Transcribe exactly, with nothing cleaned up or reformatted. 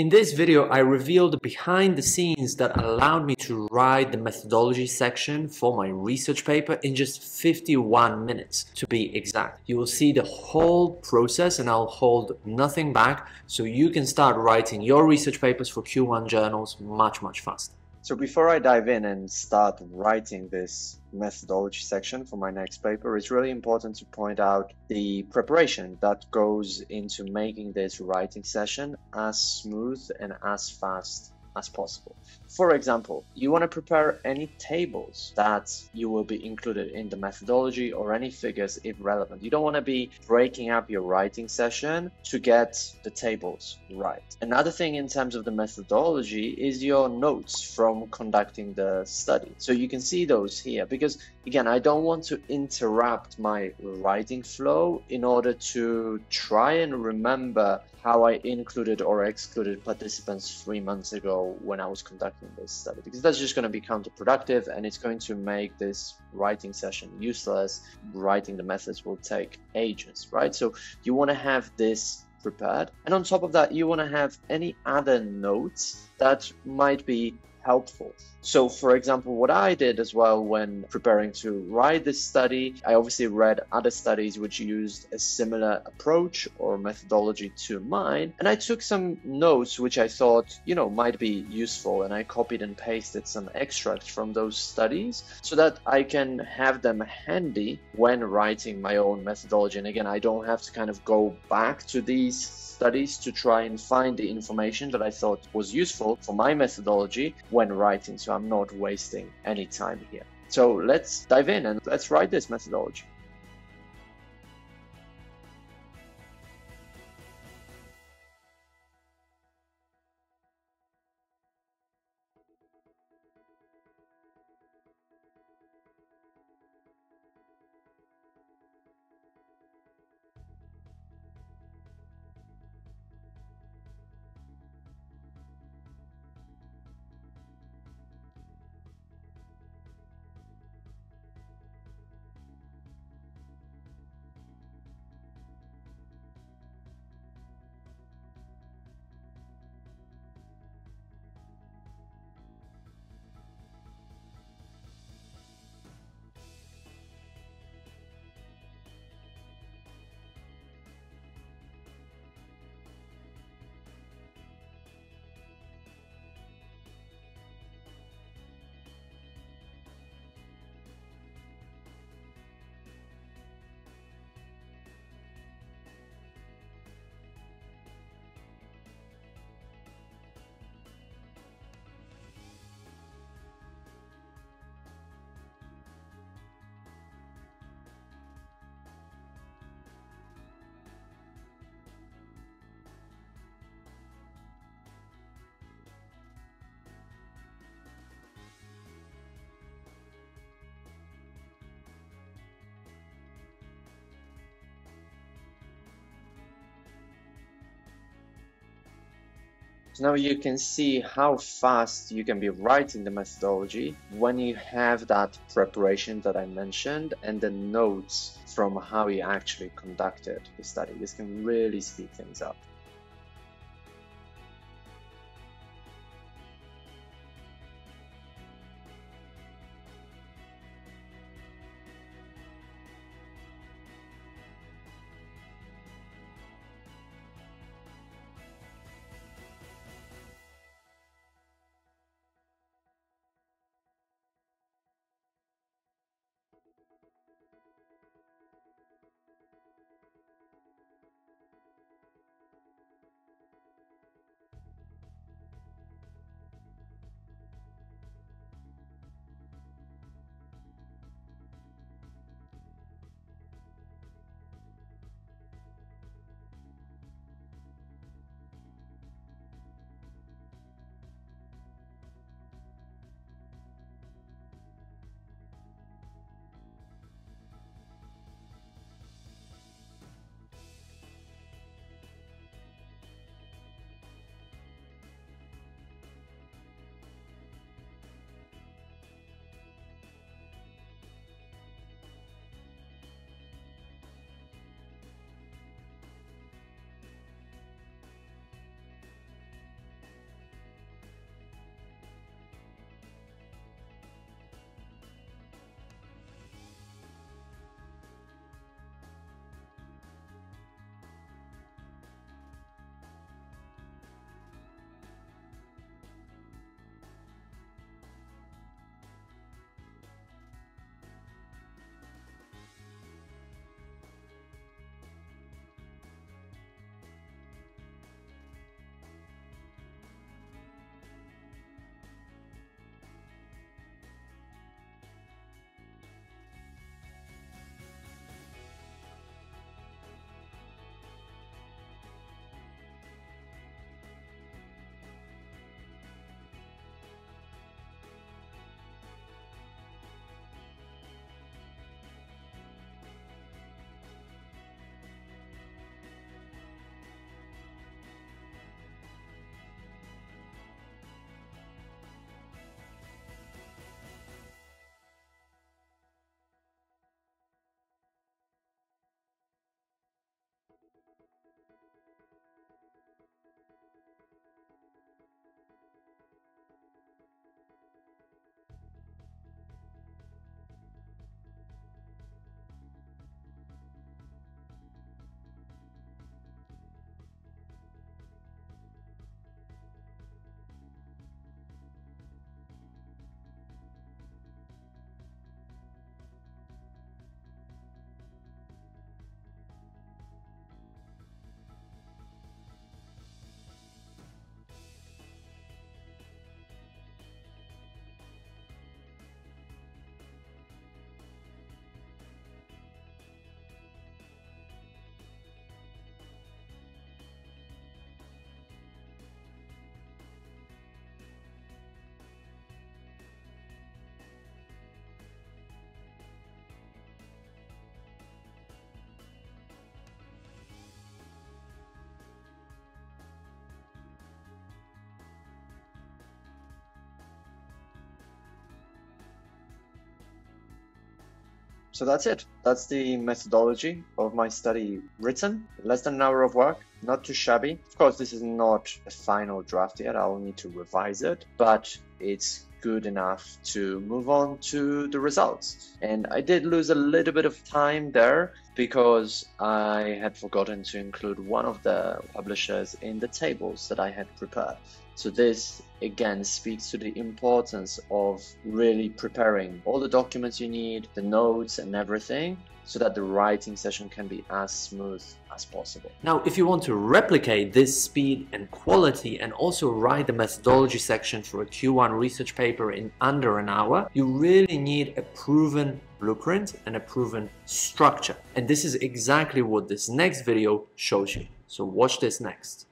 In this video, I revealed the behind the scenes that allowed me to write the methodology section for my research paper in just fifty-one minutes, to be exact. You will see the whole process and I'll hold nothing back so you can start writing your research papers for Q one journals much, much faster. So before I dive in and start writing this methodology section for my next paper, it's really important to point out the preparation that goes into making this writing session as smooth and as fast as possible. For example, you want to prepare any tables that you will be included in the methodology or any figures if relevant. You don't want to be breaking up your writing session to get the tables right. Another thing in terms of the methodology is your notes from conducting the study. So you can see those here because, again, I don't want to interrupt my writing flow in order to try and remember how I included or excluded participants three months ago when I was conducting this study, because that's just going to be counterproductive and it's going to make this writing session useless. Writing the methods will take ages, right? So you want to have this prepared. And on top of that, you want to have any other notes that might be helpful. So for example, what I did as well when preparing to write this study, I obviously read other studies which used a similar approach or methodology to mine. And I took some notes which I thought, you know, might be useful. And I copied and pasted some extracts from those studies so that I can have them handy when writing my own methodology. And again, I don't have to kind of go back to these studies to try and find the information that I thought was useful for my methodology when writing, so I'm not wasting any time here. So let's dive in and let's write this methodology. Now you can see how fast you can be writing the methodology when you have that preparation that I mentioned and the notes from how you actually conducted the study. This can really speed things up. So that's it. That's the methodology of my study written. Less than an hour of work, not too shabby. Of course, this is not a final draft yet. I'll need to revise it, but it's good enough to move on to the results. And I did lose a little bit of time there because I had forgotten to include one of the publishers in the tables that I had prepared. So this again speaks to the importance of really preparing all the documents you need, the notes and everything, so that the writing session can be as smooth as possible. Now, if you want to replicate this speed and quality and also write the methodology section for a Q one research paper in under an hour, you really need a proven blueprint and a proven structure. And this is exactly what this next video shows you. So watch this next.